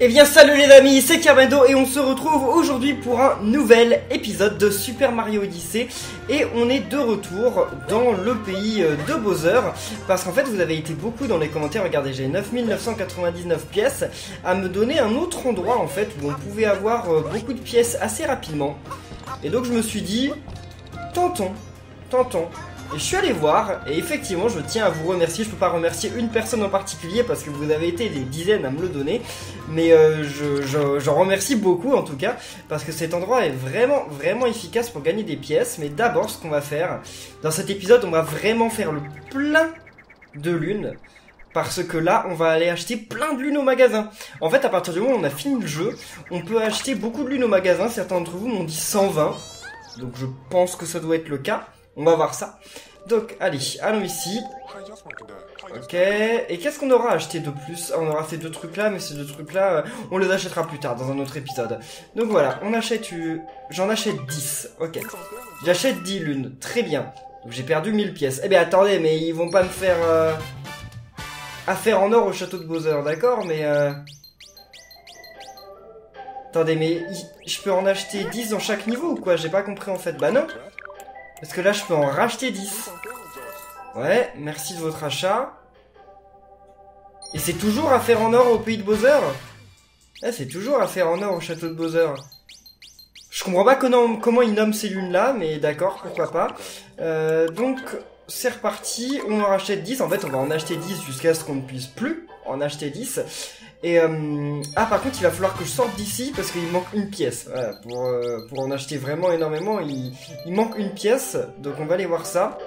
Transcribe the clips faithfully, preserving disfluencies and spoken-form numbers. Eh bien salut les amis, c'est Kamado et on se retrouve aujourd'hui pour un nouvel épisode de Super Mario Odyssey. Et on est de retour dans le pays de Bowser, parce qu'en fait vous avez été beaucoup dans les commentaires, regardez j'ai neuf mille neuf cent quatre-vingt-dix-neuf pièces, à me donner un autre endroit en fait où on pouvait avoir beaucoup de pièces assez rapidement. Et donc je me suis dit, tentons, tentons. Et je suis allé voir, et effectivement je tiens à vous remercier, je peux pas remercier une personne en particulier parce que vous avez été des dizaines à me le donner, mais euh, je, je, j'en remercie beaucoup en tout cas, parce que cet endroit est vraiment vraiment efficace pour gagner des pièces. Mais d'abord ce qu'on va faire, dans cet épisode on va vraiment faire le plein de lunes, parce que là on va aller acheter plein de lunes au magasin. En fait à partir du moment où on a fini le jeu, on peut acheter beaucoup de lunes au magasin, certains d'entre vous m'ont dit cent vingt, donc je pense que ça doit être le cas. On va voir ça. Donc, allez, allons ici. Ok. Et qu'est-ce qu'on aura acheté de plus? On aura ces deux trucs-là, mais ces deux trucs-là, on les achètera plus tard, dans un autre épisode. Donc voilà, on achète... Euh, J'en achète dix. Ok. J'achète dix lunes. Très bien. Donc j'ai perdu mille pièces. Eh bien, attendez, mais ils vont pas me faire... Euh, affaire en or au château de Bowser, d'accord? Mais... Euh... Attendez, mais... Je peux en acheter dix dans chaque niveau ou quoi? J'ai pas compris, en fait. Bah non. Parce que là, je peux en racheter dix. Ouais, merci de votre achat. Et c'est toujours à faire en or au pays de Bowser. Ah, c'est toujours à faire en or au château de Bowser. Je comprends pas comment, comment ils nomment ces lunes-là, mais d'accord, pourquoi pas. Euh, donc, c'est reparti. On en rachète dix. En fait, on va en acheter dix jusqu'à ce qu'on ne puisse plus en acheter dix. Et euh... ah par contre il va falloir que je sorte d'ici parce qu'il manque une pièce, voilà, pour, euh, pour en acheter vraiment énormément il... il manque une pièce, donc on va aller voir ça.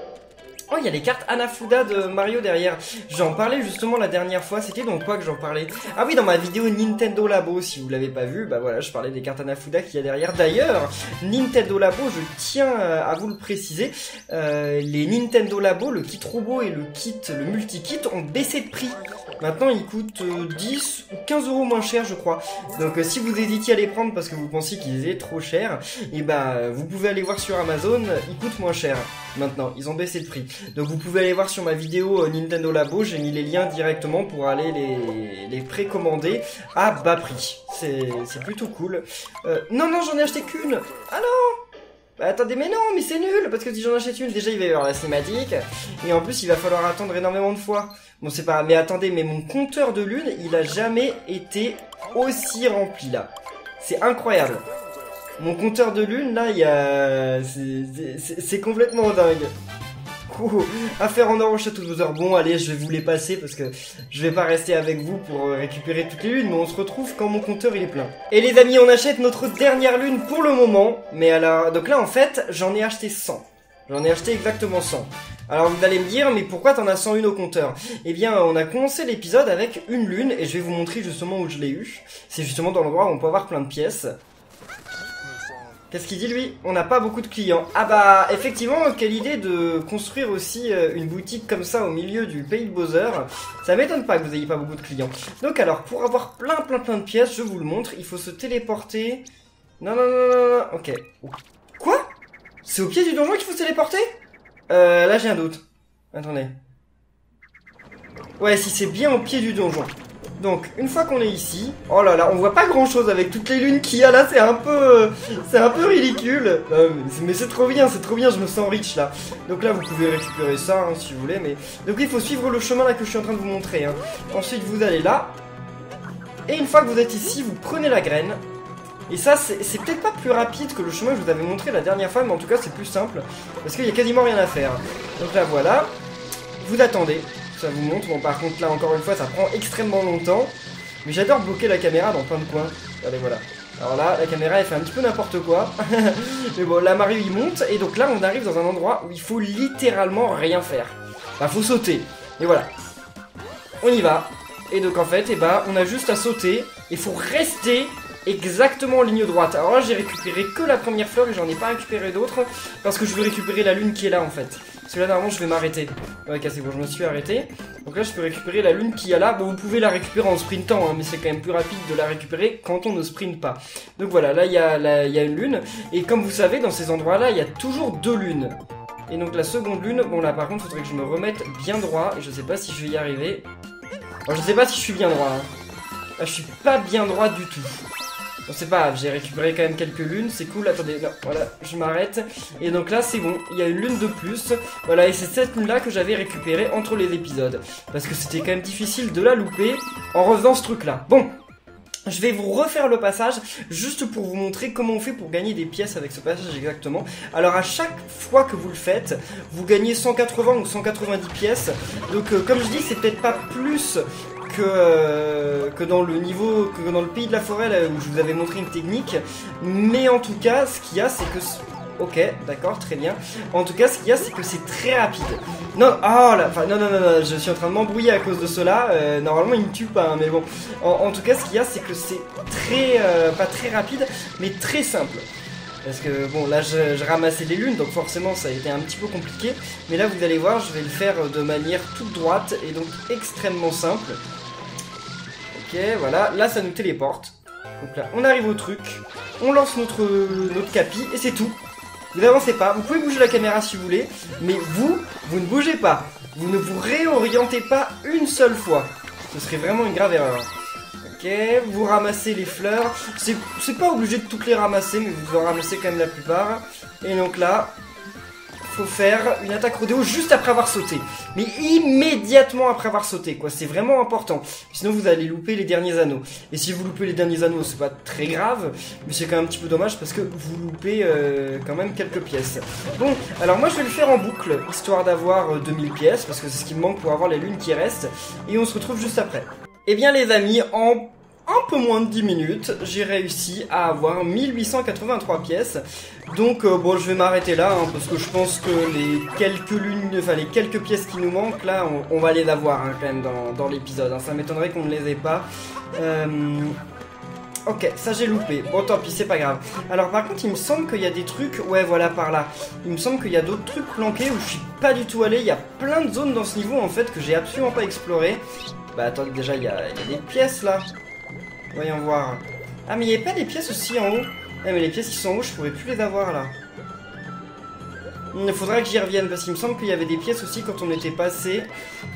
Oh il y a les cartes Anafuda de Mario derrière, j'en parlais justement la dernière fois, c'était dans quoi que j'en parlais? Ah oui, dans ma vidéo Nintendo Labo, si vous l'avez pas vu, bah voilà je parlais des cartes Anafuda qu'il y a derrière. D'ailleurs Nintendo Labo, je tiens à vous le préciser, euh, les Nintendo Labo, le kit robot et le kit, le multi-kit ont baissé de prix. Maintenant, ils coûtent dix ou quinze euros moins cher, je crois. Donc, euh, si vous hésitiez à les prendre parce que vous pensiez qu'ils étaient trop chers, et bah, vous pouvez aller voir sur Amazon, ils coûtent moins cher. Maintenant, ils ont baissé de prix. Donc, vous pouvez aller voir sur ma vidéo euh, Nintendo Labo, j'ai mis les liens directement pour aller les, les précommander à bas prix. C'est plutôt cool. Euh, non, non, j'en ai acheté qu'une. Ah non! Bah attendez, mais non, mais c'est nul, parce que si j'en achète une, déjà il va y avoir la cinématique, et en plus il va falloir attendre énormément de fois. Bon c'est pas... mais attendez, mais mon compteur de lune, il a jamais été aussi rempli là. C'est incroyable. Mon compteur de lune là, il y a... c'est complètement dingue. Ouh, affaire en or au château de Bowser. Bon allez, je vais vous les passer parce que je vais pas rester avec vous pour récupérer toutes les lunes, mais on se retrouve quand mon compteur il est plein. Et les amis, on achète notre dernière lune pour le moment, mais alors... donc là en fait, j'en ai acheté cent. J'en ai acheté exactement cent. Alors vous allez me dire, mais pourquoi t'en as cent une au compteur? Eh bien, on a commencé l'épisode avec une lune, et je vais vous montrer justement où je l'ai eu. C'est justement dans l'endroit où on peut avoir plein de pièces. Qu'est-ce qu'il dit lui? On n'a pas beaucoup de clients. Ah bah effectivement, quelle idée de construire aussi une boutique comme ça au milieu du pays de Bowser. Ça m'étonne pas que vous ayez pas beaucoup de clients. Donc alors, pour avoir plein plein plein de pièces, je vous le montre, il faut se téléporter. Non non non non non, ok. Quoi? C'est au pied du donjon qu'il faut se téléporter? Euh, là j'ai un doute. Attendez. Ouais, si c'est bien au pied du donjon. Donc, une fois qu'on est ici... Oh là là, on voit pas grand-chose avec toutes les lunes qu'il y a là, c'est un peu... C'est un peu ridicule. Euh, mais c'est trop bien, c'est trop bien, je me sens riche là. Donc là, vous pouvez récupérer ça, hein, si vous voulez, mais... Donc il faut suivre le chemin là que je suis en train de vous montrer. Hein. Ensuite, vous allez là. Et une fois que vous êtes ici, vous prenez la graine. Et ça, c'est peut-être pas plus rapide que le chemin que je vous avais montré la dernière fois, mais en tout cas, c'est plus simple. Parce qu'il y a quasiment rien à faire. Donc là, voilà. Vous attendez. Ça vous montre, bon par contre là encore une fois ça prend extrêmement longtemps, mais j'adore bloquer la caméra dans plein de coins, allez voilà, alors là la caméra elle fait un petit peu n'importe quoi, mais bon là Mario il monte, et donc là on arrive dans un endroit où il faut littéralement rien faire, bah faut sauter, et voilà, on y va, et donc en fait et eh bah ben, on a juste à sauter, il faut rester exactement en ligne droite. Alors là j'ai récupéré que la première fleur et j'en ai pas récupéré d'autres, parce que je veux récupérer la lune qui est là en fait. Parce que là normalement je vais m'arrêter. Ouais c'est bon, je me suis arrêté. Donc là je peux récupérer la lune qu'il y a là. Bon vous pouvez la récupérer en sprintant hein, mais c'est quand même plus rapide de la récupérer quand on ne sprint pas. Donc voilà, là il y a, là, il y a une lune. Et comme vous savez dans ces endroits là il y a toujours deux lunes. Et donc la seconde lune, bon là par contre faudrait que je me remette bien droit. Et je sais pas si je vais y arriver. Alors je sais pas si je suis bien droit hein. Là, je suis pas bien droit du tout. Bon, c'est pas grave, j'ai récupéré quand même quelques lunes, c'est cool. Attendez, non, voilà, je m'arrête. Et donc là, c'est bon, il y a une lune de plus. Voilà, et c'est cette lune-là que j'avais récupérée entre les épisodes. Parce que c'était quand même difficile de la louper en refaisant ce truc-là. Bon, je vais vous refaire le passage, juste pour vous montrer comment on fait pour gagner des pièces avec ce passage exactement. Alors à chaque fois que vous le faites, vous gagnez cent quatre-vingts ou cent quatre-vingt-dix pièces. Donc euh, comme je dis, c'est peut-être pas plus... Que, euh, que dans le niveau, que dans le pays de la forêt là, où je vous avais montré une technique, mais en tout cas ce qu'il y a c'est que, ok d'accord très bien, en tout cas ce qu'il y a c'est que c'est très rapide. Non, oh là, enfin non, non non non, je suis en train de m'embrouiller à cause de cela, euh, normalement il me tue pas hein, mais bon, en, en tout cas ce qu'il y a c'est que c'est très, euh, pas très rapide mais très simple. Parce que bon là je, je ramassais les lunes donc forcément ça a été un petit peu compliqué, mais là vous allez voir je vais le faire de manière toute droite et donc extrêmement simple. Ok, voilà, là ça nous téléporte. Donc là, on arrive au truc, on lance notre, notre capi, et c'est tout. Vous n'avancez pas, vous pouvez bouger la caméra si vous voulez, mais vous, vous ne bougez pas. Vous ne vous réorientez pas une seule fois. Ce serait vraiment une grave erreur. Ok, vous ramassez les fleurs. C'est pas obligé de toutes les ramasser, mais vous en ramassez quand même la plupart. Et donc là... faut faire une attaque rodéo juste après avoir sauté. Mais immédiatement après avoir sauté, quoi. C'est vraiment important. Sinon, vous allez louper les derniers anneaux. Et si vous loupez les derniers anneaux, c'est pas très grave. Mais c'est quand même un petit peu dommage parce que vous loupez euh, quand même quelques pièces. Bon, alors moi, je vais le faire en boucle, histoire d'avoir euh, deux mille pièces. Parce que c'est ce qui me manque pour avoir les lunes qui restent. Et on se retrouve juste après. Eh bien, les amis, en... un peu moins de dix minutes, j'ai réussi à avoir mille huit cent quatre-vingt-trois pièces. Donc euh, bon, je vais m'arrêter là hein, parce que je pense que les quelques lunes, enfin les quelques pièces qui nous manquent là, on, on va les avoir hein, quand même dans, dans l'épisode. Hein. Ça m'étonnerait qu'on ne les ait pas. Euh... Ok, ça j'ai loupé. Bon tant pis, c'est pas grave. Alors par contre, il me semble qu'il y a des trucs... Ouais, voilà, par là. Il me semble qu'il y a d'autres trucs planqués où je suis pas du tout allé. Il y a plein de zones dans ce niveau en fait que j'ai absolument pas exploré. Bah attendez, déjà il y a, il y a des pièces là. Voyons voir. Ah mais il n'y avait pas des pièces aussi en haut? Ah mais les pièces qui sont en haut, je pourrais plus les avoir là. Il faudra que j'y revienne parce qu'il me semble qu'il y avait des pièces aussi quand on était passé.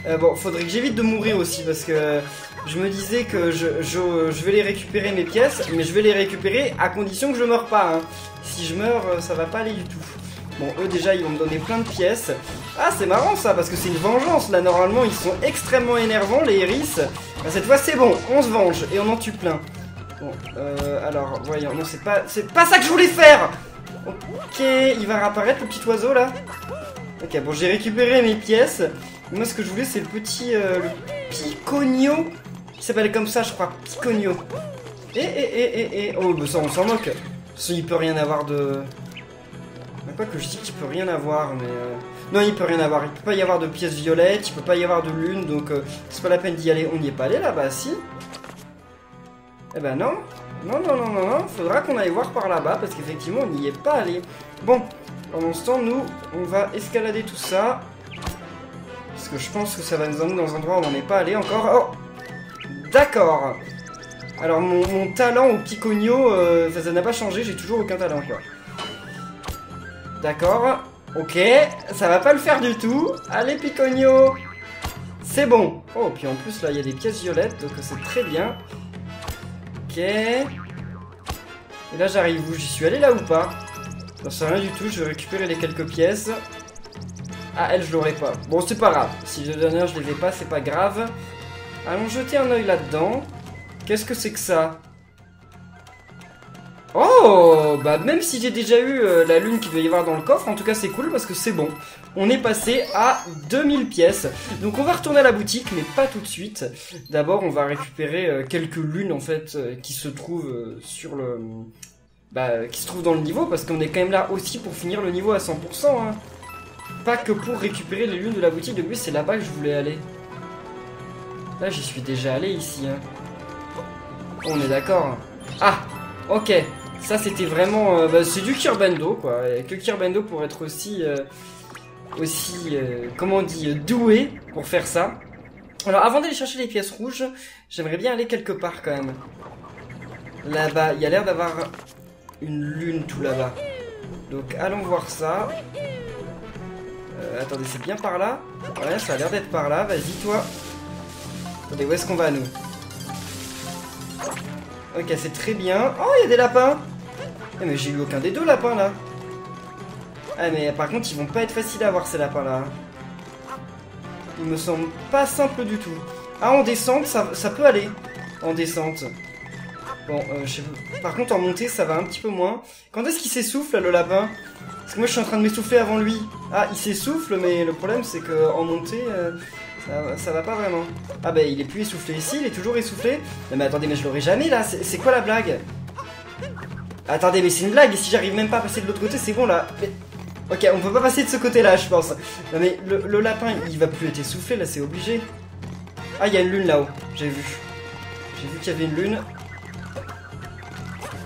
Euh, bon, faudrait que j'évite de mourir aussi parce que je me disais que je, je, je vais les récupérer mes pièces, mais je vais les récupérer à condition que je meure pas. Hein. Si je meurs, ça va pas aller du tout. Bon, eux déjà, ils vont me donner plein de pièces. Ah, c'est marrant ça, parce que c'est une vengeance. Là, normalement, ils sont extrêmement énervants, les hérisses. Bah, cette fois, c'est bon, on se venge, et on en tue plein. Bon, euh, alors, voyons, non, c'est pas, c'est pas ça que je voulais faire. Ok, il va réapparaître, le petit oiseau, là. Ok, bon, j'ai récupéré mes pièces. Moi, ce que je voulais, c'est le petit, euh, le Piconio. Il s'appelle comme ça, je crois, Piconio. Eh, eh, eh, eh, eh. Oh, bah ça, on s'en moque. Ça, il peut rien avoir de... Pas que je dis qu'il peut rien avoir, mais euh... non, il peut rien avoir. Il peut pas y avoir de pièces violettes, il peut pas y avoir de lune, donc euh, c'est pas la peine d'y aller. On n'y est pas allé là-bas, si? Eh ben non, non, non, non, non, non. Faudra qu'on aille voir par là-bas parce qu'effectivement on n'y est pas allé. Bon, pendant ce temps, nous, on va escalader tout ça parce que je pense que ça va nous emmener dans un endroit où on n'en est pas allé encore. Oh, d'accord. Alors mon, mon talent au Piconio, euh, ça n'a pas changé. J'ai toujours aucun talent, quoi. D'accord, ok, ça va pas le faire du tout. Allez, Piconio, c'est bon. Oh, puis en plus, là, il y a des pièces violettes, donc c'est très bien. Ok. Et là, j'arrive où? J'y suis allé là ou pas? J'en sais rien du tout, je vais récupérer les quelques pièces. Ah, elle, je l'aurai pas. Bon, c'est pas grave. Si le dernier, je les ai pas, c'est pas grave. Allons jeter un oeil là-dedans. Qu'est-ce que c'est que ça? Oh, bah même si j'ai déjà eu euh, la lune qu'il devait y avoir dans le coffre, en tout cas c'est cool parce que c'est bon. On est passé à deux mille pièces. Donc on va retourner à la boutique, mais pas tout de suite. D'abord on va récupérer euh, quelques lunes en fait euh, qui se trouvent euh, sur le... Bah, euh, qui se trouvent dans le niveau parce qu'on est quand même là aussi pour finir le niveau à cent pour cent. Hein. Pas que pour récupérer les lunes de la boutique, de plus c'est là-bas que je voulais aller. Là j'y suis déjà allé ici. Hein. On est d'accord. Ah, ok. Ça c'était vraiment... Euh, bah, c'est du Kirbendo quoi, avec le Kirbendo pour être aussi... Euh, aussi... Euh, comment on dit... Euh, doué pour faire ça. Alors avant d'aller chercher les pièces rouges, j'aimerais bien aller quelque part quand même. Là-bas, il y a l'air d'avoir une lune tout là-bas. Donc allons voir ça. Euh, attendez, c'est bien par là? Ouais, ça a l'air d'être par là, vas-y toi. Attendez, où est-ce qu'on va nous? Ok, c'est très bien. Oh, il y a des lapins. Eh, mais j'ai eu aucun des deux lapins, là. Ah, mais par contre, ils vont pas être faciles à avoir, ces lapins-là. Ils me semblent pas simples du tout. Ah, en descente, ça, ça peut aller. En descente. Bon, euh, je sais pas. Par contre, en montée, ça va un petit peu moins. Quand est-ce qu'il s'essouffle, le lapin? Parce que moi, je suis en train de m'essouffler avant lui. Ah, il s'essouffle, mais le problème, c'est qu'en montée... Euh... Ça, ça va pas vraiment. Ah bah il est plus essoufflé ici, il est toujours essoufflé. Non mais attendez, mais je l'aurai jamais là, c'est quoi la blague? Attendez, mais c'est une blague, et si j'arrive même pas à passer de l'autre côté, c'est bon là. Mais... Ok, on peut pas passer de ce côté là, je pense. Non mais le, le lapin, il va plus être essoufflé là, c'est obligé. Ah, il y a une lune là-haut, j'ai vu. J'ai vu qu'il y avait une lune.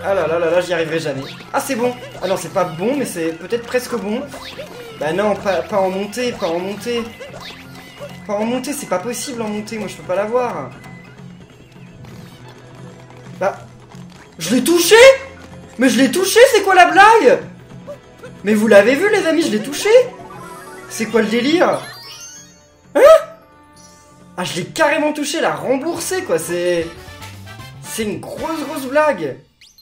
Ah là là là là, j'y arriverai jamais. Ah c'est bon. Ah non, c'est pas bon, mais c'est peut-être presque bon. Bah non, pas, pas en montée, pas en montée. En montée, c'est pas possible en montée, moi je peux pas l'avoir. Bah. Je l'ai touché! Mais je l'ai touché, c'est quoi la blague? Mais vous l'avez vu les amis, je l'ai touché! C'est quoi le délire? Hein? Ah, je l'ai carrément touché, la remboursée quoi, c'est. C'est une grosse grosse blague!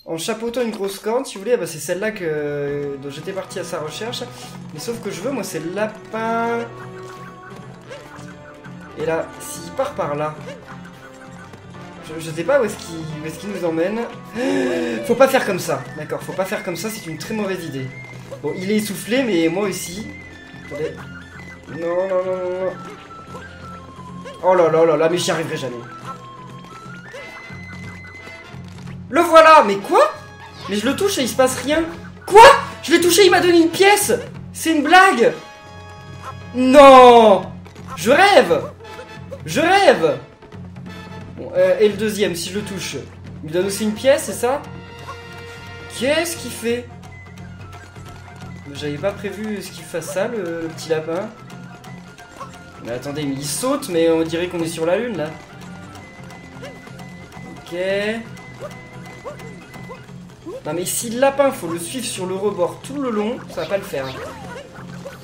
En chapeautant une grosse corne, si vous voulez, bah, c'est celle-là que. Dont j'étais parti à sa recherche. Mais sauf que je veux, moi c'est le lapin. Et là, s'il part par là, je, je sais pas où est-ce qu'il est-ce qu'il nous emmène. Faut pas faire comme ça, d'accord, faut pas faire comme ça, c'est une très mauvaise idée. Bon, il est essoufflé, mais moi aussi. Attendez. Non, non, non, non, non. Oh là là là là, mais j'y arriverai jamais. Le voilà, mais quoi? Mais je le touche et il se passe rien. Quoi? Je l'ai touché, il m'a donné une pièce. C'est une blague. Non. Je rêve. Je rêve. Bon, euh, et le deuxième, si je le touche, il me donne aussi une pièce, c'est ça? Qu'est-ce qu'il fait? J'avais pas prévu ce qu'il fasse ça, le, le petit lapin. Mais attendez, mais il saute, mais on dirait qu'on est sur la lune, là. Ok. Non, mais si le lapin, faut le suivre sur le rebord tout le long, ça va pas le faire.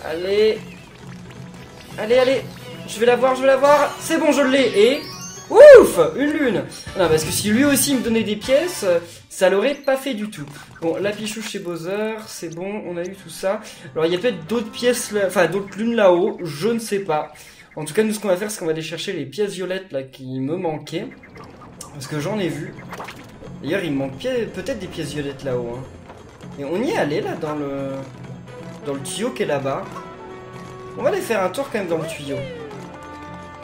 Allez. Allez, allez. Je vais la voir, je vais la voir. C'est bon, je l'ai. Et... Ouf! Une lune! Non, parce que si lui aussi me donnait des pièces, ça l'aurait pas fait du tout. Bon, la pichouche chez Bowser, c'est bon, on a eu tout ça. Alors, il y a peut-être d'autres pièces, là... enfin, d'autres lunes là-haut, je ne sais pas. En tout cas, nous, ce qu'on va faire, c'est qu'on va aller chercher les pièces violettes, là, qui me manquaient. Parce que j'en ai vu. D'ailleurs, il me manque peut-être des pièces violettes là-haut. Hein. Et on y est allé, là, dans le... dans le tuyau qui est là-bas. On va aller faire un tour, quand même, dans le tuyau.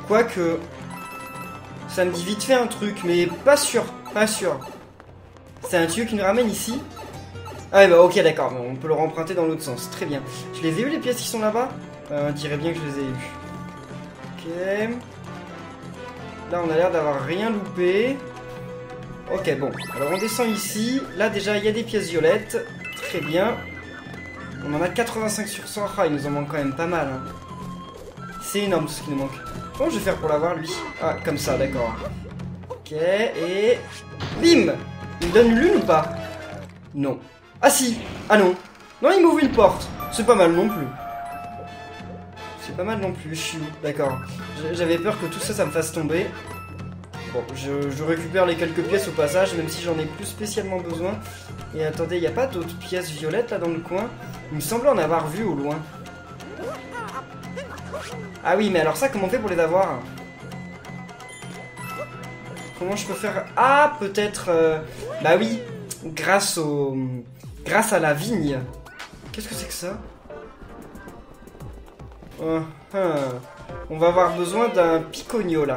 Quoique, ça me dit vite fait un truc, mais pas sûr, pas sûr. C'est un tuyau qui nous ramène ici. Ah bah ok, d'accord, on peut le remprunter dans l'autre sens, très bien. Je les ai eu les pièces qui sont là-bas? euh, On dirait bien que je les ai eues. Ok. Là on a l'air d'avoir rien loupé. Ok, bon, alors on descend ici. Là déjà il y a des pièces violettes. Très bien. On en a quatre-vingt-cinq sur cent, ah, il nous en manque quand même pas mal hein. C'est énorme ce qui nous manque. Comment je vais faire pour l'avoir lui? Ah, comme ça, d'accord. Ok, et... Bim! Il me donne une lune ou pas? Non. Ah si! Ah non! Non, il m'ouvre une porte! C'est pas mal non plus. C'est pas mal non plus, je suis... D'accord. J'avais peur que tout ça, ça me fasse tomber. Bon, je, je récupère les quelques pièces au passage, même si j'en ai plus spécialement besoin. Et attendez, il n'y a pas d'autres pièces violettes là dans le coin? Il me semblait en avoir vu au loin. Ah oui, mais alors ça, comment on fait pour les avoir? Comment je peux faire? Ah, peut-être... Euh... Bah oui, grâce au... Grâce à la vigne. Qu'est-ce que c'est que ça? uh -huh. On va avoir besoin d'un picogno, là.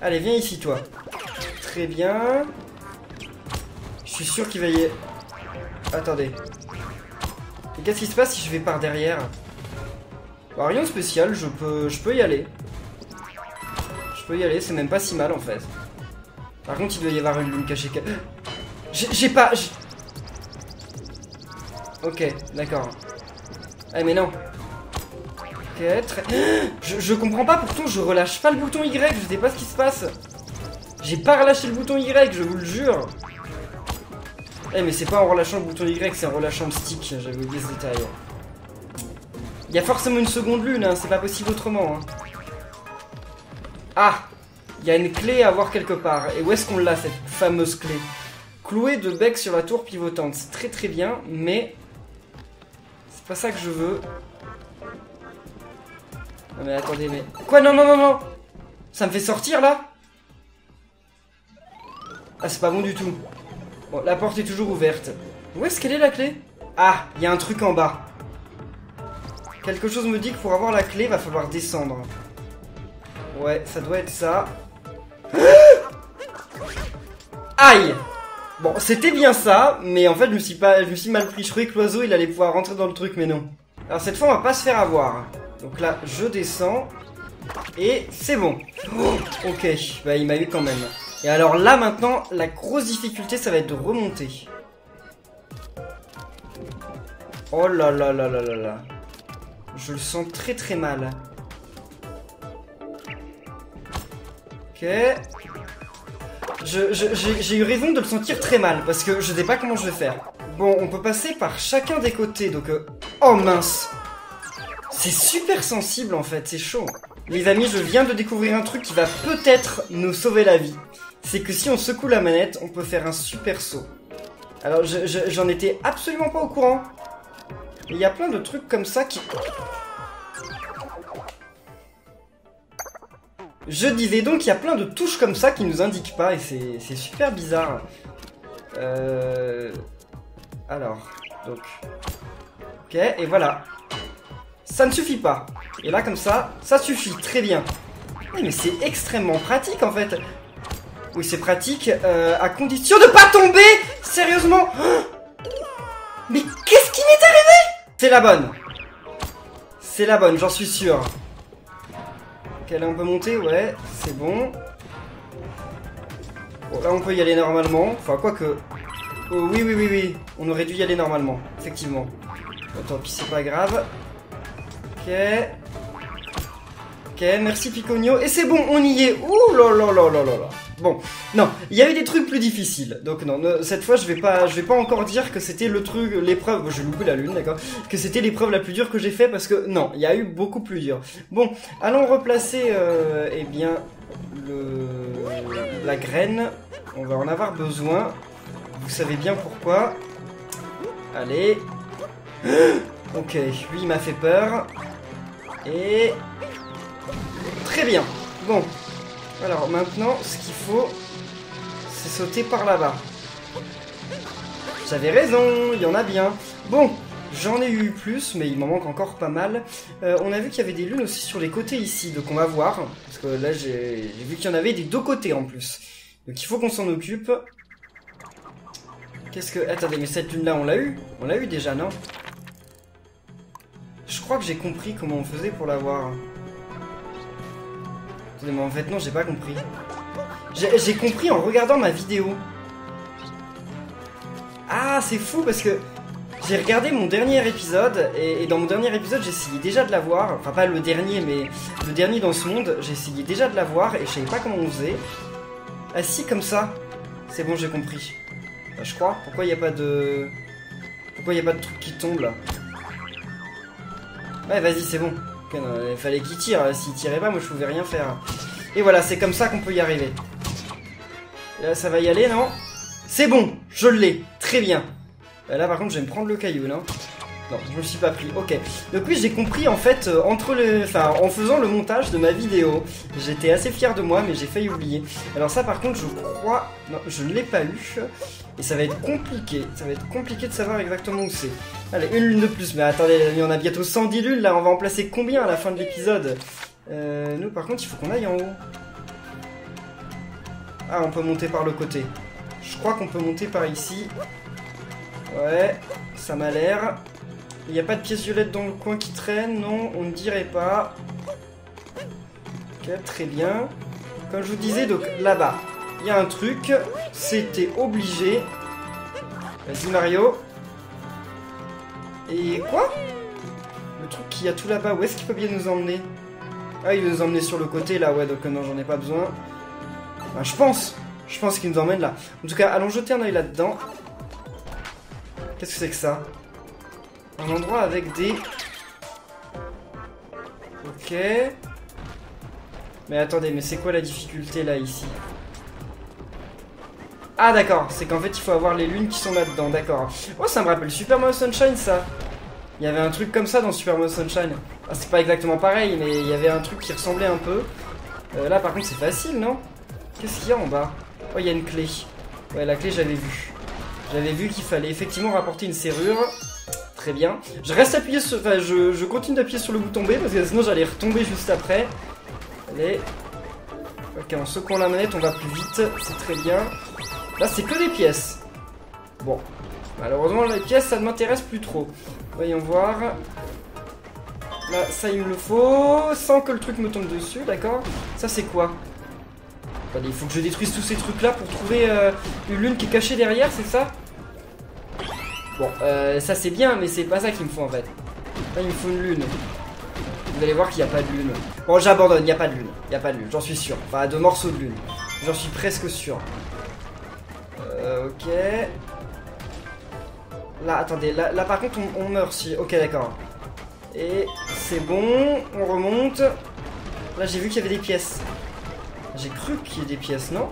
Allez, viens ici, toi. Très bien. Je suis sûr qu'il va y... Attendez. Et qu'est-ce qui se passe si je vais par derrière? Bah, rien de spécial, je peux, je peux y aller. Je peux y aller, c'est même pas si mal en fait. Par contre, il doit y avoir une lune cachée. J'ai pas... Ok, d'accord. Ah mais non. Ok, très... Je, je comprends pas, pourtant je relâche pas le bouton Y, je sais pas ce qui se passe. J'ai pas relâché le bouton Y, je vous le jure. Eh mais c'est pas en relâchant le bouton Y, c'est en relâchant le stick, j'avais oublié ce détail. Il y a forcément une seconde lune, hein, c'est pas possible autrement. Hein. Ah! Il y a une clé à avoir quelque part. Et où est-ce qu'on l'a, cette fameuse clé? Clouer deux becs sur la tour pivotante. C'est très très bien, mais... c'est pas ça que je veux. Non mais attendez, mais... Quoi? Non, non, non, non. Ça me fait sortir, là? Ah, c'est pas bon du tout. Bon, la porte est toujours ouverte. Où est-ce qu'elle est, la clé? Ah, il y a un truc en bas. Quelque chose me dit que pour avoir la clé, il va falloir descendre. Ouais, ça doit être ça. Aïe! Bon, c'était bien ça, mais en fait, je me suis, pas, je me suis mal pris. Je croyais que l'oiseau, il allait pouvoir rentrer dans le truc, mais non. Alors, cette fois, on va pas se faire avoir. Donc là, je descends. Et c'est bon. Oh, ok, bah, il m'a eu quand même. Et alors là, maintenant, la grosse difficulté, ça va être de remonter. Oh là là là là là là. Je le sens très très mal. Ok. Je, je, j'ai, j'ai eu raison de le sentir très mal, parce que je sais pas comment je vais faire. Bon, on peut passer par chacun des côtés, donc... Euh... Oh mince! C'est super sensible en fait, c'est chaud. Les amis, je viens de découvrir un truc qui va peut-être nous sauver la vie. C'est que si on secoue la manette, on peut faire un super saut. Alors, je, je, j'en étais absolument pas au courant. Il y a plein de trucs comme ça qui... Je disais donc, il y a plein de touches comme ça qui nous indiquent pas, et c'est super bizarre. Euh... Alors, donc... Ok, et voilà. Ça ne suffit pas. Et là, comme ça, ça suffit, très bien. Mais, mais c'est extrêmement pratique, en fait. Oui, c'est pratique, euh, à condition de pas tomber. Sérieusement. Mais qu'est-ce qui m'est arrivé? C'est la bonne. C'est la bonne, j'en suis sûr. Ok, là, on peut monter, ouais, c'est bon. Bon, là, on peut y aller normalement. Enfin, quoique... Oh, oui, oui, oui, oui. On aurait dû y aller normalement, effectivement. Bon, tant pis, c'est pas grave. Ok. Ok, merci Picogno. Et c'est bon, on y est. Ouh là là là là là. Bon, non, il y avait des trucs plus difficiles. Donc non, ne, cette fois, je vais pas, je vais pas encore dire que c'était le truc, l'épreuve... Bon, j'ai loupé la lune, d'accord. Que c'était l'épreuve la plus dure que j'ai fait, parce que non, il y a eu beaucoup plus dur. Bon, allons replacer, euh, eh bien, le, la graine. On va en avoir besoin. Vous savez bien pourquoi. Allez. Ok, lui, il m'a fait peur. Et... Très bien. Bon. Alors, maintenant, ce qu'il faut, c'est sauter par là-bas. J'avais raison, il y en a bien. Bon, j'en ai eu plus, mais il m'en manque encore pas mal. Euh, on a vu qu'il y avait des lunes aussi sur les côtés ici, donc on va voir. Parce que là, j'ai vu qu'il y en avait des deux côtés, en plus. Donc, il faut qu'on s'en occupe. Qu'est-ce que... Attendez, mais cette lune-là, on l'a eu? On l'a eu déjà, non? Je crois que j'ai compris comment on faisait pour l'avoir. Mais en fait, non, j'ai pas compris. J'ai compris en regardant ma vidéo. Ah, c'est fou parce que j'ai regardé mon dernier épisode et, et dans mon dernier épisode, j'essayais déjà de la voir. Enfin, pas le dernier, mais le dernier dans ce monde, j'essayais déjà de la voir et je savais pas comment on faisait. Ah si, comme ça. C'est bon, j'ai compris. Enfin, je crois. Pourquoi il y a pas de... Pourquoi il y a pas de truc qui tombe là? Ouais, vas-y, c'est bon. Okay, non, il fallait qu'il tire. S'il tirait pas, moi je pouvais rien faire. Et voilà, c'est comme ça qu'on peut y arriver. Là, ça va y aller, non? C'est bon, je l'ai. Très bien. Là, par contre, je vais me prendre le caillou, non? Non, je me suis pas pris. Ok. Donc oui, j'ai compris en fait euh, entre le, enfin, en faisant le montage de ma vidéo, j'étais assez fier de moi, mais j'ai failli oublier. Alors ça, par contre, je crois, non, je ne l'ai pas eu. Et ça va être compliqué. Ça va être compliqué de savoir exactement où c'est. Allez, une lune de plus. Mais attendez, on a bientôt cent dix lunes. Là, on va en placer combien à la fin de l'épisode? euh, Nous, par contre, il faut qu'on aille en haut. Ah, on peut monter par le côté. Je crois qu'on peut monter par ici. Ouais, ça m'a l'air. Il n'y a pas de pièce violette dans le coin qui traîne, non, on ne dirait pas. Ok, très bien. Comme je vous disais, donc là-bas, il y a un truc, c'était obligé. Vas-y Mario. Et quoi? Le truc qu'il y a tout là-bas, où est-ce qu'il peut bien nous emmener? Ah, il veut nous emmener sur le côté là, ouais, donc non, j'en ai pas besoin. Enfin, je pense, je pense qu'il nous emmène là. En tout cas, allons jeter un oeil là-dedans. Qu'est-ce que c'est que ça? Un endroit avec des... Ok... Mais attendez, mais c'est quoi la difficulté là, ici? Ah d'accord, c'est qu'en fait il faut avoir les lunes qui sont là-dedans, d'accord. Oh, ça me rappelle Super Mario Sunshine, ça. Il y avait un truc comme ça dans Super Mario Sunshine. Ah, c'est pas exactement pareil, mais il y avait un truc qui ressemblait un peu. Euh, là par contre c'est facile, non? Qu'est-ce qu'il y a en bas? Oh, il y a une clé. Ouais, la clé, j'avais vu. J'avais vu qu'il fallait effectivement rapporter une serrure. Très bien. Je reste appuyé sur... Enfin, je, je continue d'appuyer sur le bouton B, parce que sinon j'allais retomber juste après. Allez. Ok, en secouant la manette, on va plus vite. C'est très bien. Là, c'est que des pièces. Bon. Malheureusement, les pièces, ça ne m'intéresse plus trop. Voyons voir. Là, ça, il me le faut. Sans que le truc me tombe dessus, d'accord? Ça, c'est quoi? Attendez, il faut que je détruise tous ces trucs-là pour trouver euh, une lune qui est cachée derrière, c'est ça? Bon, euh, ça c'est bien, mais c'est pas ça qu'il me faut en fait. Là, il me faut une lune. Vous allez voir qu'il n'y a pas de lune. Bon, j'abandonne, il n'y a pas de lune. Il n'y a pas de lune, j'en suis sûr. Enfin, de morceaux de lune. J'en suis presque sûr. Euh, ok. Là, attendez, là, là par contre, on, on meurt si... Ok, d'accord. Et c'est bon, on remonte. Là, j'ai vu qu'il y avait des pièces. J'ai cru qu'il y ait des pièces, non?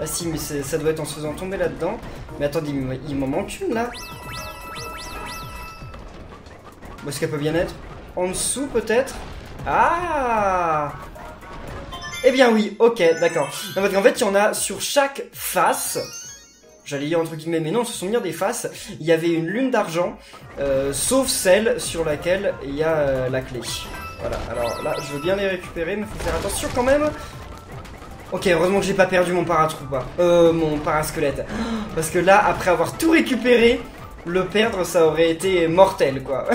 Ah si, mais ça doit être en se faisant tomber là-dedans. Mais attendez, il m'en manque une, là? Où est-ce qu'elle peut bien être? En dessous, peut-être? Ah! Eh bien oui, ok, d'accord. En fait, il y en a sur chaque face. J'allais dire entre guillemets, mais non, ce sont bien des faces. Il y avait une lune d'argent, euh, sauf celle sur laquelle il y a euh, la clé. Voilà, alors là, je veux bien les récupérer, mais il faut faire attention quand même. Ok, heureusement que j'ai pas perdu mon paratrooper, euh, mon parasquelette. Parce que là, après avoir tout récupéré, le perdre, ça aurait été mortel, quoi.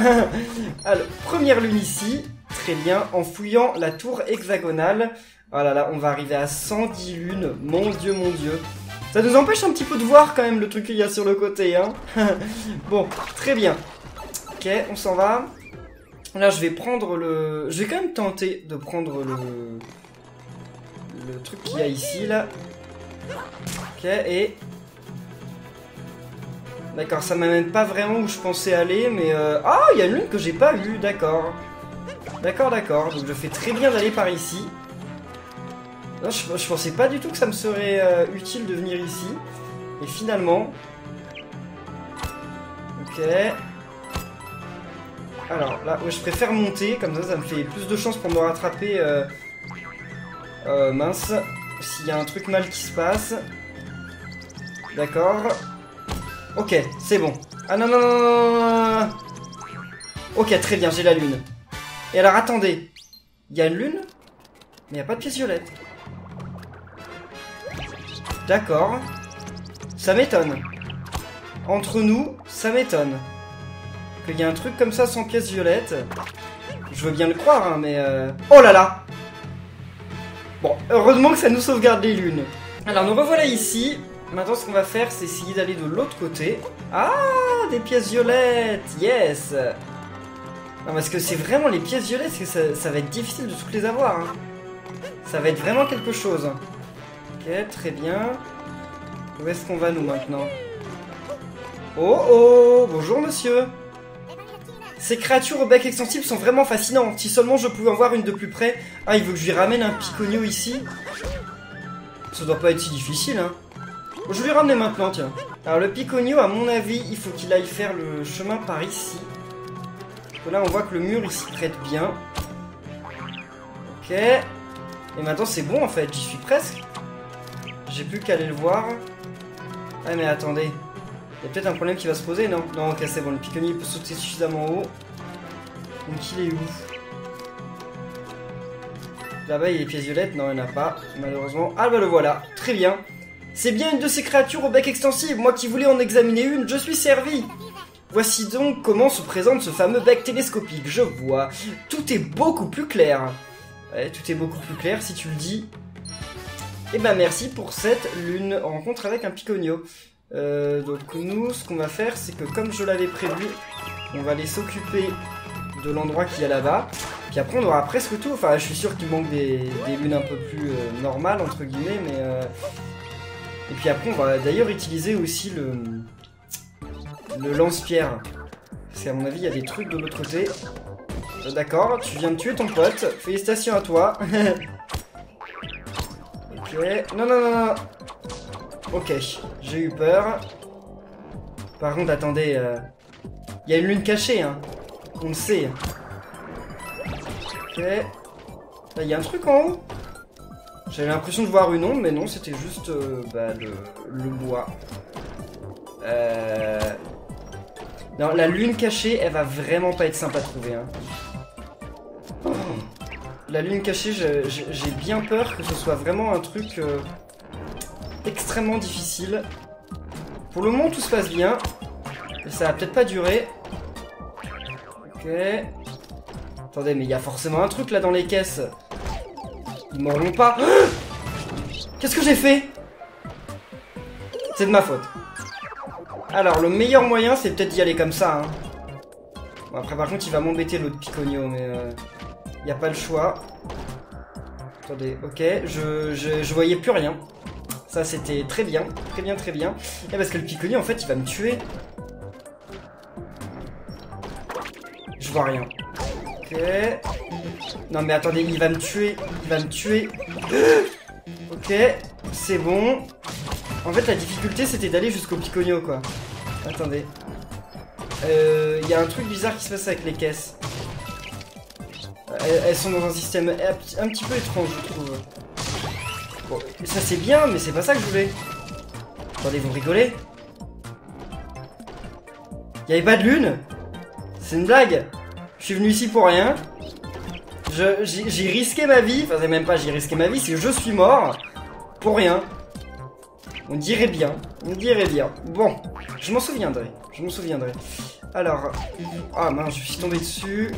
Alors, première lune ici, très bien, en fouillant la tour hexagonale. Voilà, là, on va arriver à cent dix lunes, mon dieu, mon dieu. Ça nous empêche un petit peu de voir, quand même, le truc qu'il y a sur le côté, hein. Bon, très bien. Ok, on s'en va. Là, je vais prendre le... Je vais quand même tenter de prendre le... le truc qu'il y a ici, là. Ok, et... D'accord, ça m'amène pas vraiment où je pensais aller, mais... Euh... Ah, il y a une lune que j'ai pas vue, d'accord. D'accord, d'accord, donc je fais très bien d'aller par ici. Non, je, je pensais pas du tout que ça me serait euh, utile de venir ici. Et finalement... Ok... Alors, là, ouais, je préfère monter, comme ça, ça me fait plus de chances pour me rattraper... Euh... Euh, mince, s'il y a un truc mal qui se passe. D'accord. Ok, c'est bon. Ah non, non, non, non, non. Ok, très bien, j'ai la lune. Et alors, attendez. Il y a une lune, mais il n'y a pas de pièce violette. D'accord. Ça m'étonne. Entre nous, ça m'étonne. Qu'il y ait un truc comme ça sans pièce violette. Je veux bien le croire, hein, mais... Euh... Oh là là. Bon, heureusement que ça nous sauvegarde les lunes. Alors, nous revoilà ici. Maintenant, ce qu'on va faire, c'est essayer d'aller de l'autre côté. Ah, des pièces violettes. Yes. Non, parce que c'est vraiment les pièces violettes, parce que ça, ça va être difficile de toutes les avoir. Hein. Ça va être vraiment quelque chose. Ok, très bien. Où est-ce qu'on va, nous, maintenant? Oh, oh. Bonjour, monsieur. Ces créatures au bec extensible sont vraiment fascinantes. Si seulement je pouvais en voir une de plus près. Ah, il veut que je lui ramène un piconio ici. Ça doit pas être si difficile, hein. Je vais lui ramener maintenant, tiens. Alors, le piconio, à mon avis, il faut qu'il aille faire le chemin par ici. Parce que là, on voit que le mur, il s'y prête bien. Ok. Et maintenant, c'est bon, en fait. J'y suis presque. J'ai plus qu'à aller le voir. Ah, mais attendez. Il y a peut-être un problème qui va se poser, non? Non, ok, c'est bon, le piconnier peut sauter suffisamment haut. Donc il est où? Là-bas, il y a les pièces violettes, non, il n'y en a pas, malheureusement. Ah bah le voilà, très bien. C'est bien une de ces créatures au bec extensible, moi qui voulais en examiner une, je suis servi. Voici donc comment se présente ce fameux bec télescopique, je vois. Tout est beaucoup plus clair. Ouais, tout est beaucoup plus clair si tu le dis. Et bah merci pour cette lune, rencontre avec un piconio. Euh, donc nous, ce qu'on va faire, c'est que comme je l'avais prévu, on va aller s'occuper de l'endroit qu'il y a là-bas. Puis après, on aura presque tout. Enfin, je suis sûr qu'il manque des, des lunes un peu plus euh, normales, entre guillemets, mais... Euh... Et puis après, on va d'ailleurs utiliser aussi le, le lance-pierre. Parce qu'à mon avis, il y a des trucs de l'autre côté. Euh, D'accord, tu viens de tuer ton pote. Félicitations à toi. Ok. Non, non, non, non. Ok, j'ai eu peur. Par contre, attendez. Il euh... y a une lune cachée, hein. On le sait. Ok. Là, il y a un truc en haut. J'avais l'impression de voir une ombre, mais non, c'était juste euh, bah, le, le bois. Euh... Non, la lune cachée, elle va vraiment pas être sympa à trouver. Hein. Oh. La lune cachée, j'ai bien peur que ce soit vraiment un truc euh, extrêmement difficile. Pour le moment, tout se passe bien. Et ça va peut-être pas durer. Ok. Attendez, mais il y a forcément un truc là dans les caisses. Ils m'en vont pas. Qu'est-ce que j'ai fait? C'est de ma faute. Alors, le meilleur moyen, c'est peut-être d'y aller comme ça. Hein. Bon, après, par contre, il va m'embêter l'autre Picogno, mais euh, y a pas le choix. Attendez, ok, je, je, je voyais plus rien. Ça, c'était très bien, très bien, très bien. Et parce que le Picogno, en fait, il va me tuer. Je vois rien. Ok. Non, mais attendez, il va me tuer, il va me tuer. Ok, c'est bon. En fait, la difficulté, c'était d'aller jusqu'au Picogno, quoi. Attendez. Euh, y a un truc bizarre qui se passe avec les caisses. Elles, elles sont dans un système un petit peu étrange, je trouve. Bon, ça, c'est bien, mais c'est pas ça que je voulais. Attendez, vous rigolez? Y'avait pas de lune? C'est une blague? Je suis venu ici pour rien. J'ai risqué ma vie. Enfin, c'est même pas j'ai risqué ma vie, c'est je suis mort. Pour rien. On dirait bien, on dirait bien. Bon, je m'en souviendrai, je m'en souviendrai. Alors, ah mince, je suis tombé dessus.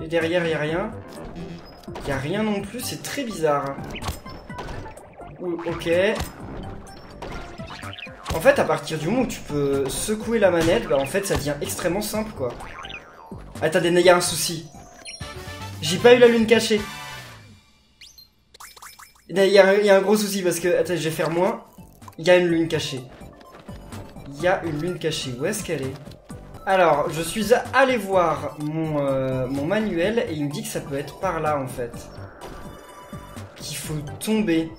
Et derrière, il n'y a rien. Il n'y a rien non plus, c'est très bizarre. Ouh, ok. En fait, à partir du moment où tu peux secouer la manette, bah en fait, ça devient extrêmement simple, quoi. Attendez, il y a un souci. J'ai pas eu la lune cachée. Il y, y a un gros souci, parce que... Attendez, je vais faire moins... Il y a une lune cachée. Il y a une lune cachée. Où est-ce qu'elle est? Alors, je suis allé voir mon, euh, mon manuel et il me dit que ça peut être par là, en fait. Qu'il faut tomber.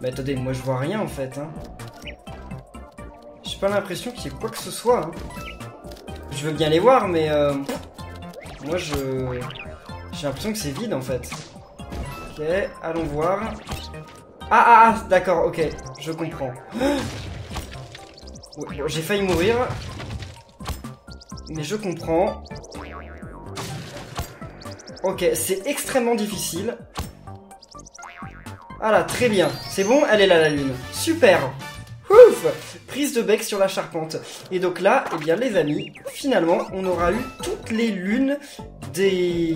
Mais attendez, moi je vois rien, en fait. Hein. J'ai pas l'impression qu'il y ait quoi que ce soit. Hein. Je veux bien les voir, mais... Euh, moi, je... J'ai l'impression que c'est vide, en fait. Ok, allons voir... Ah ah ah, d'accord, ok, je comprends. Ouais, j'ai failli mourir. Mais je comprends. Ok, c'est extrêmement difficile. Ah là, très bien. C'est bon, elle est là la lune. Super. Ouf. Prise de bec sur la charpente. Et donc là, eh bien les amis, finalement, on aura eu toutes les lunes... Des,